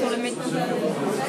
Bonsoir.